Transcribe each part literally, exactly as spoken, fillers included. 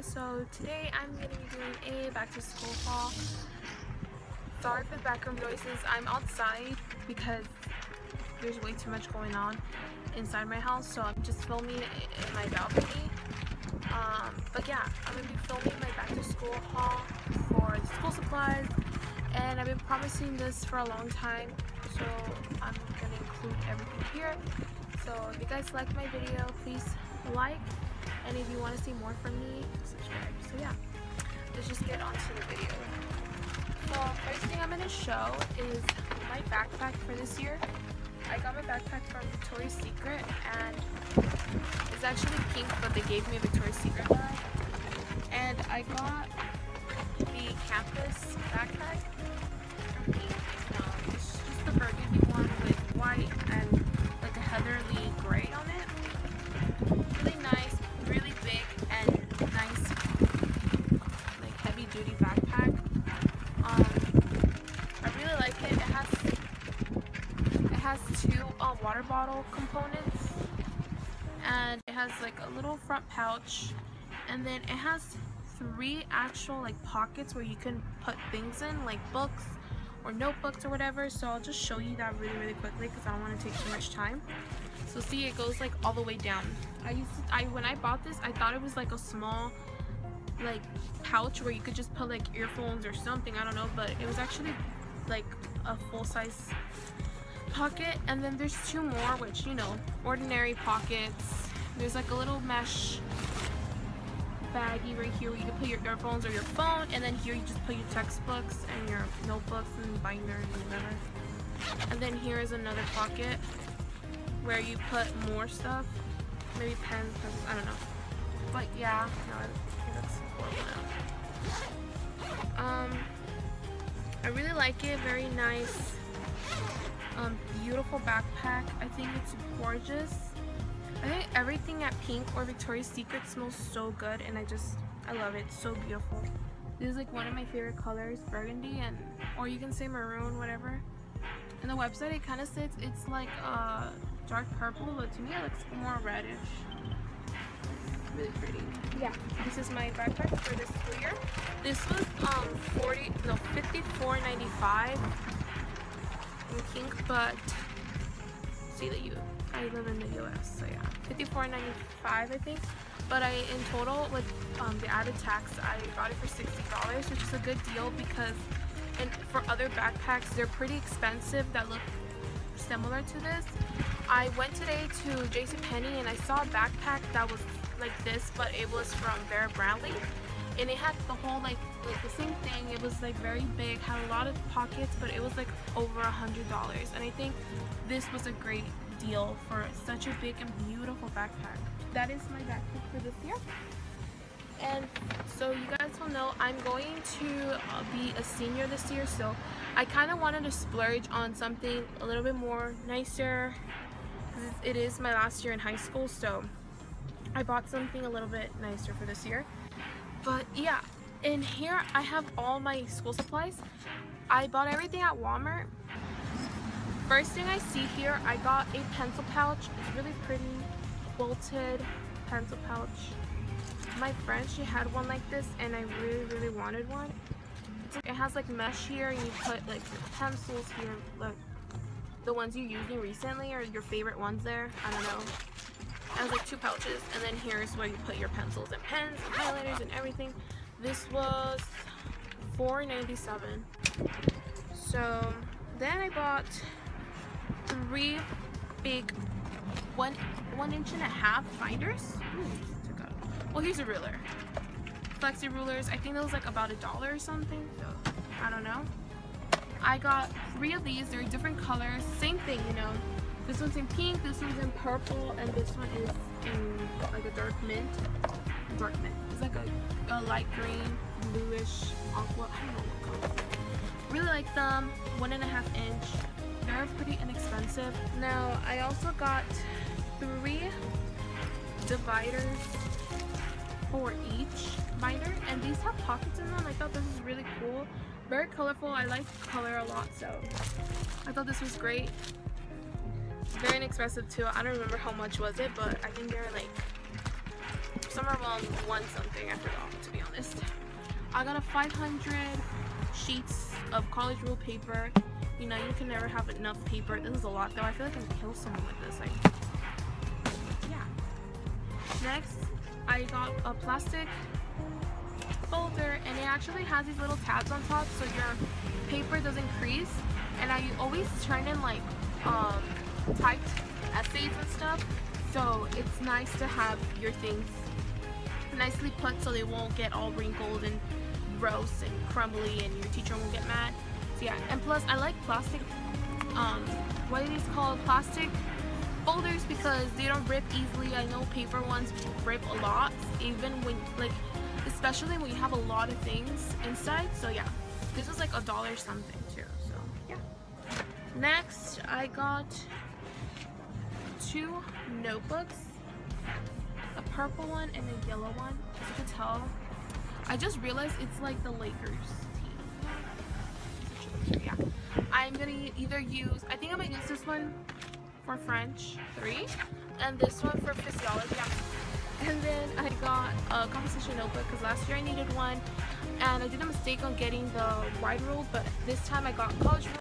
guys, so today I'm going to be doing a back to school haul. Sorry for the background noises. I'm outside because there's way too much going on inside my house, so I'm just filming it in my balcony. Um, but yeah, I'm going to be filming my back to school haul for the school supplies, and I've been promising this for a long time, so I'm going to include everything here. So if you guys like my video, please like, and if you want to see more from me, subscribe. So yeah, let's just get on to the video. So first thing I'm going to show is my backpack for this year. I got my backpack from Victoria's Secret, and it's actually pink, but they gave me a Victoria's Secret bag. And I got the campus backpack from Bic. Um, it's just the burgundy one with white and like a heatherly gray on it. Really nice, really big, and nice, like heavy-duty backpack. Um, I really like it. It has it has two uh, water bottle components, and it has like a little front pouch, and then it has three actual like pockets where you can put things in, like books or notebooks or whatever. So I'll just show you that really really quickly because I don't want to take too much time. So see, it goes like all the way down. I used to, I when I bought this, I thought it was like a small like pouch where you could just put like earphones or something, I don't know, but it was actually like a full-size pocket. And then there's two more, which, you know, ordinary pockets. There's like a little mesh baggy right here where you can put your earphones or your phone, and then here you just put your textbooks and your notebooks and binders and whatever. And then here is another pocket where you put more stuff, maybe pens, pencils, I don't know. But yeah, no, I think that's horrible now. Um, I really like it. Very nice, um, beautiful backpack. I think it's gorgeous. I think everything at Pink or Victoria's Secret smells so good, and I just, I love it. So beautiful. This is like one of my favorite colors, burgundy, and or you can say maroon, whatever. And the website, it kind of says it's like a dark purple, but to me it looks more reddish. Really pretty. Yeah, this is my backpack for this school year. This was um forty no fifty-four ninety-five in Pink, but see that you I live in the U S, so yeah, fifty-four ninety-five I think. But I in total with um, the added tax, I got it for sixty dollars, which is a good deal because. And for other backpacks, they're pretty expensive that look similar to this. I went today to JCPenney and I saw a backpack that was like this, but it was from Vera Bradley. And it had the whole like, like the same thing. It was like very big, had a lot of pockets, but it was like over a hundred dollars. And I think this was a great deal for such a big and beautiful backpack. That is my backpack for this year. And so you guys will know I'm going to be a senior this year, so I kind of wanted to splurge on something a little bit more nicer because it is my last year in high school, so I bought something a little bit nicer for this year. But yeah, in here I have all my school supplies. I bought everything at Walmart. First thing I see here, I got a pencil pouch. It's really pretty, quilted pencil pouch. My friend, she had one like this, and I really really wanted one. It has like mesh here, and you put like your pencils here, like the ones you're using recently or your favorite ones there, I don't know. It has like two pouches, and then here's where you put your pencils and pens and highlighters and everything. This was four ninety-seven. So then I bought three big one one inch and a half binders. Ooh. Well, here's a ruler, flexi rulers. I think that was like about a dollar or something, so I don't know. I got three of these. They're different colors, same thing, you know. This one's in pink, this one's in purple, and this one is in like a dark mint. Dark mint. It's like a, a light green, bluish, aqua. I don't know what color. Really like them. One and a half inch. They're pretty inexpensive. Now I also got three dividers for each binder, and these have pockets in them. I thought this was really cool, very colorful. I like color a lot, so I thought this was great. Very inexpensive too. I don't remember how much was it, but I think they're like Summer Mom won something, I forgot, to be honest. I got a five hundred sheets of college rule paper. You know, you can never have enough paper. This is a lot though. I feel like I can kill someone with this. Like, yeah. Next, I got a plastic folder, and it actually has these little tabs on top so your paper doesn't crease. And I always turn in like um, typed essays and stuff. So it's nice to have your things nicely put so they won't get all wrinkled and gross and crumbly and your teacher won't get mad. So yeah, and plus I like plastic, um, what it is called, plastic folders, because they don't rip easily. I know paper ones rip a lot, even when, like, especially when you have a lot of things inside. So yeah, this was like a dollar something too, so yeah. Next, I got two notebooks, a purple one and a yellow one. As you can tell, I just realized it's like the Lakers team. Yeah, I'm gonna either use, I think I might use this one for French three and this one for physiology. Yeah. And then I got a composition notebook because last year I needed one and I did a mistake on getting the wide rule, but this time I got college rule.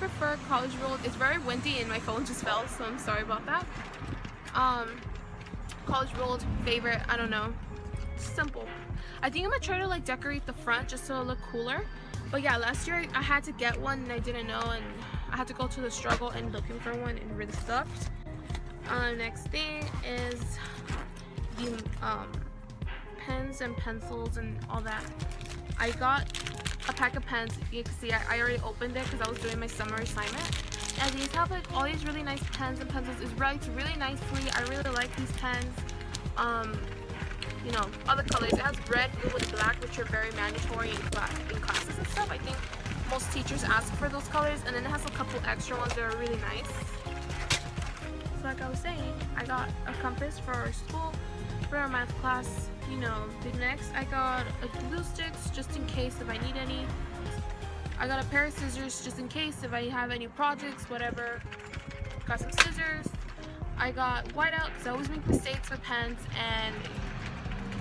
Prefer college rule. It's very windy and my phone just fell, so I'm sorry about that. Um, college rule favorite. I don't know. Simple. I think I'm gonna try to like decorate the front just so it'll look cooler. But yeah, last year I had to get one and I didn't know, and I had to go to the struggle and looking for one and really stuffed. Uh, next thing is the um, pens and pencils and all that. I got a pack of pens. You can see I, I already opened it because I was doing my summer assignment, and these have like all these really nice pens and pencils. It's writes really nicely. I really like these pens. Um, you know, all the colors. It has red, blue, and black, which are very mandatory in, class, in classes and stuff. I think most teachers ask for those colors, and then it has a couple extra ones that are really nice. So like I was saying, I got a compass for our school, for our math class. You know, the next I got a glue sticks just in case if I need any. I got a pair of scissors just in case if I have any projects, whatever. Got some scissors. I got whiteout because I always make mistakes with pens, and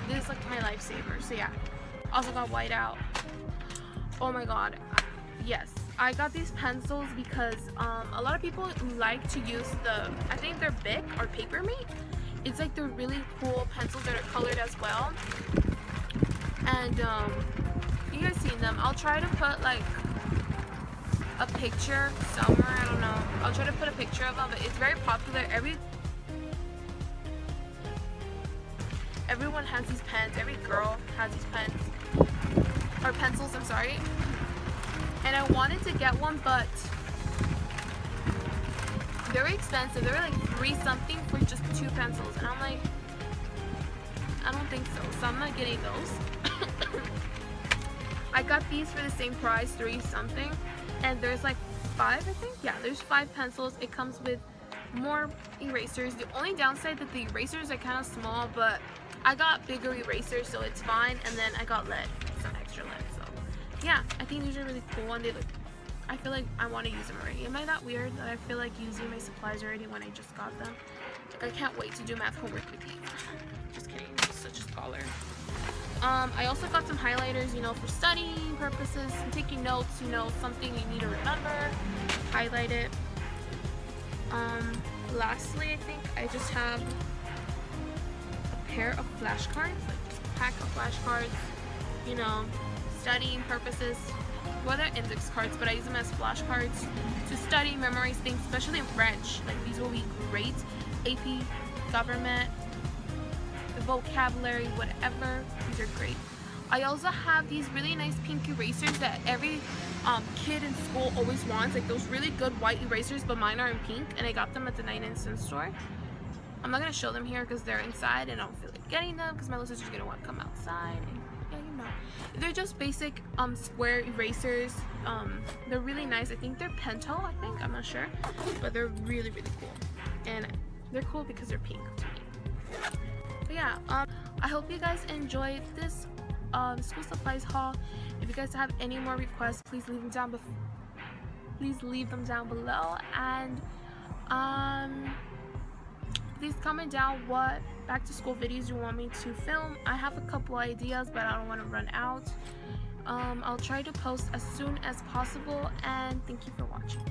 this is like my lifesaver. So yeah, also got whiteout. Oh my god, yes. I got these pencils because um, a lot of people like to use the, I think they're Bic or Paper Mate. It's like the really cool pencils that are colored as well, and um, you guys seen them. I'll try to put like a picture somewhere, I don't know. I'll try to put a picture of them, but it's very popular. Every Everyone has these pens, every girl has these pens, or pencils, I'm sorry. And I wanted to get one, but they're expensive. They're like three something for just two pencils, and I'm like, I don't think so, so I'm not getting those. I got these for the same price, three something, and there's like five, I think. Yeah, there's five pencils. It comes with more erasers. The only downside that the erasers are kind of small, but I got bigger erasers, so it's fine. And then I got lead, some extra lead. So yeah, I think these are really cool, and they look, I feel like I want to use them already. Am I that weird that I feel like using my supplies already when I just got them? Like, I can't wait to do math homework with these. Just kidding, I'm such a scholar. Um, I also got some highlighters, you know, for studying purposes, and taking notes, you know, something you need to remember. Highlight it. Um, lastly, I think I just have a pair of flashcards, like just a pack of flashcards, you know, studying purposes. Well, they're index cards, but I use them as flashcards to study, memorize things, especially in French. Like, these will be great. A P, government, the vocabulary, whatever. These are great. I also have these really nice pink erasers that every um, kid in school always wants. Like, those really good white erasers, but mine are in pink, and I got them at the nine and cent store. I'm not going to show them here because they're inside, and I don't feel like getting them because my little sister's going to want to come outside. And they're just basic um, square erasers. Um, they're really nice. I think they're Pentel, I think. I'm not sure. But they're really, really cool. And they're cool because they're pink to me. But yeah, um, I hope you guys enjoyed this um, school supplies haul. If you guys have any more requests, please leave them down below. please leave them down below, and um please comment down what back to school videos you want me to film. I have a couple ideas, but I don't want to run out. um I'll try to post as soon as possible, and thank you for watching.